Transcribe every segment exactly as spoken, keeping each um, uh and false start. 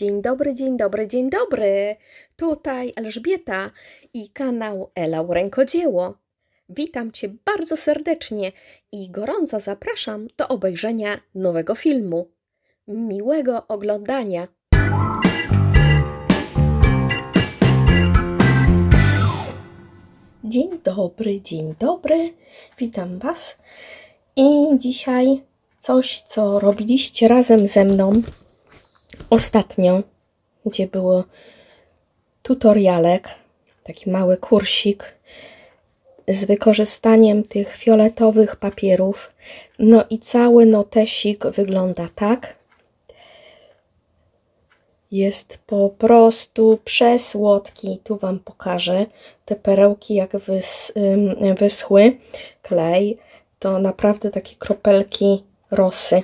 Dzień dobry, dzień dobry, dzień dobry! Tutaj Elżbieta i kanał Elau Rękodzieło. Witam Cię bardzo serdecznie i gorąco zapraszam do obejrzenia nowego filmu. Miłego oglądania! Dzień dobry, dzień dobry! Witam Was i dzisiaj coś, co robiliście razem ze mną ostatnio, gdzie było tutorialek, taki mały kursik z wykorzystaniem tych fioletowych papierów. No i cały notesik wygląda tak. Jest po prostu przesłodki. Tu Wam pokażę te perełki, jak wys wyschły klej. To naprawdę takie kropelki rosy.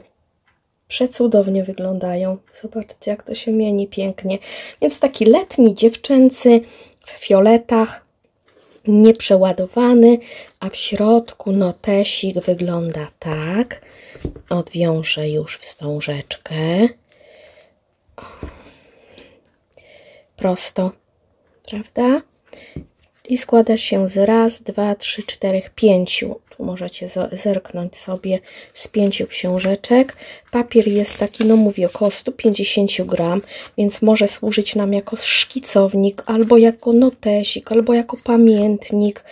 Przecudownie wyglądają. Zobaczcie, jak to się mieni pięknie. Więc taki letni, dziewczęcy, w fioletach, nieprzeładowany, a w środku notesik wygląda tak. Odwiążę już wstążeczkę. Prosto, prawda? I składa się z raz, dwa, trzy, cztery, pięciu. Tu możecie zerknąć sobie z pięciu książeczek. Papier jest taki, no mówię, około stu pięćdziesięciu gram, więc może służyć nam jako szkicownik, albo jako notesik, albo jako pamiętnik.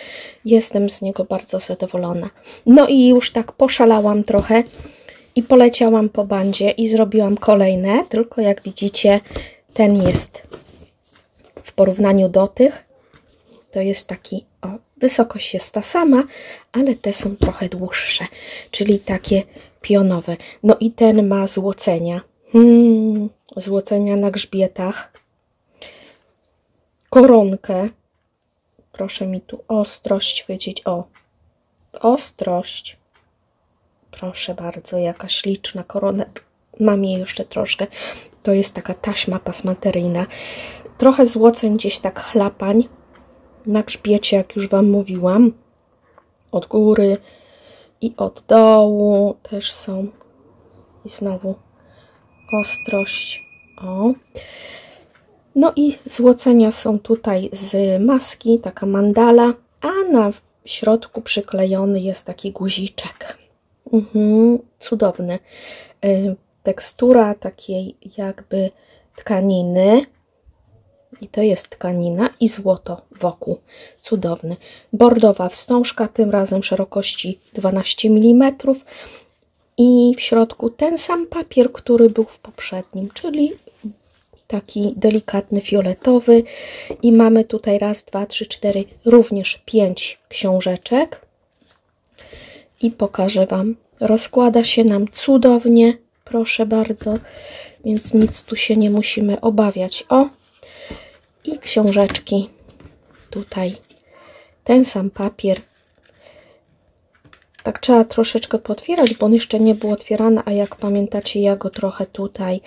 Jestem z niego bardzo zadowolona. No i już tak poszalałam trochę i poleciałam po bandzie i zrobiłam kolejne, tylko jak widzicie, ten jest w porównaniu do tych, to jest taki, o, wysokość jest ta sama, ale te są trochę dłuższe, czyli takie pionowe. No i ten ma złocenia, hmm, złocenia na grzbietach, koronkę, proszę mi tu ostrość wyciąć, o, ostrość, proszę bardzo, jaka śliczna korona, mam jej jeszcze troszkę, to jest taka taśma pasmateryjna, trochę złoceń gdzieś tak chlapań, na grzbiecie, jak już Wam mówiłam, od góry i od dołu też są. I znowu ostrość. O. No i złocenia są tutaj z maski, taka mandala, a na środku przyklejony jest taki guziczek. Mhm, cudowny. Tekstura takiej jakby tkaniny. I to jest tkanina i złoto wokół. Cudowny. Bordowa wstążka, tym razem szerokości dwanaście milimetrów. I w środku ten sam papier, który był w poprzednim, czyli taki delikatny fioletowy. I mamy tutaj raz, dwa, trzy, cztery, również pięć książeczek. I pokażę Wam. Rozkłada się nam cudownie, proszę bardzo. Więc nic tu się nie musimy obawiać. O! I książeczki tutaj, ten sam papier, tak trzeba troszeczkę potwierać, bo on jeszcze nie był otwierany, a jak pamiętacie, ja go trochę tutaj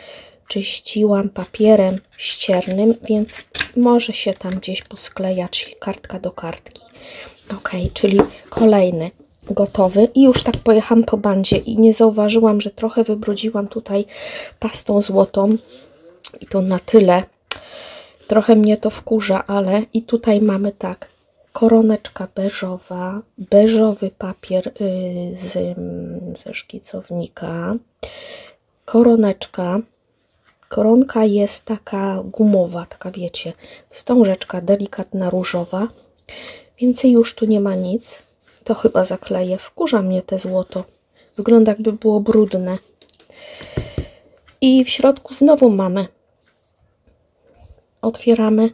czyściłam papierem ściernym, więc może się tam gdzieś posklejać kartka do kartki. Ok, czyli kolejny gotowy i już tak pojechałam po bandzie i nie zauważyłam, że trochę wybrudziłam tutaj pastą złotą i to na tyle. Trochę mnie to wkurza, ale i tutaj mamy tak, koroneczka beżowa, beżowy papier z, ze szkicownika, koroneczka, koronka jest taka gumowa, taka wiecie, wstążeczka delikatna różowa, więcej już tu nie ma nic, to chyba zakleję, wkurza mnie te złoto, wygląda jakby było brudne i w środku znowu mamy. Otwieramy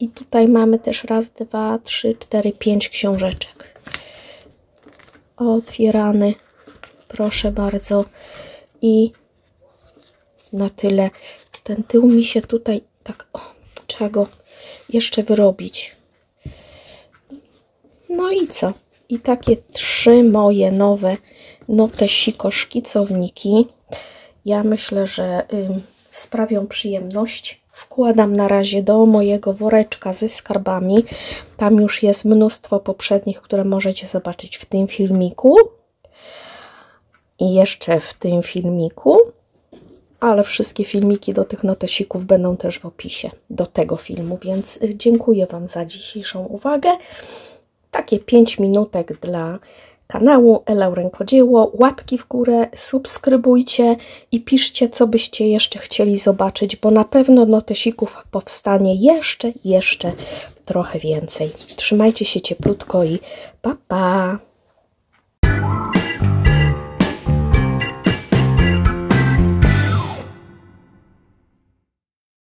i tutaj mamy też raz, dwa, trzy, cztery, pięć książeczek. Otwierany, proszę bardzo. I na tyle. Ten tył mi się tutaj tak, o, trzeba go jeszcze wyrobić. No i co? I takie trzy moje nowe notesiko szkicowniki. Ja myślę, że y, sprawią przyjemność. Wkładam na razie do mojego woreczka ze skarbami. Tam już jest mnóstwo poprzednich, które możecie zobaczyć w tym filmiku. I jeszcze w tym filmiku. ale wszystkie filmiki do tych notesików będą też w opisie do tego filmu, więc dziękuję Wam za dzisiejszą uwagę. Takie pięć minutek dla kanału Elau Rękodzieło. Łapki w górę, subskrybujcie i piszcie, co byście jeszcze chcieli zobaczyć, bo na pewno notesików powstanie jeszcze, jeszcze trochę więcej. Trzymajcie się cieplutko i pa, pa!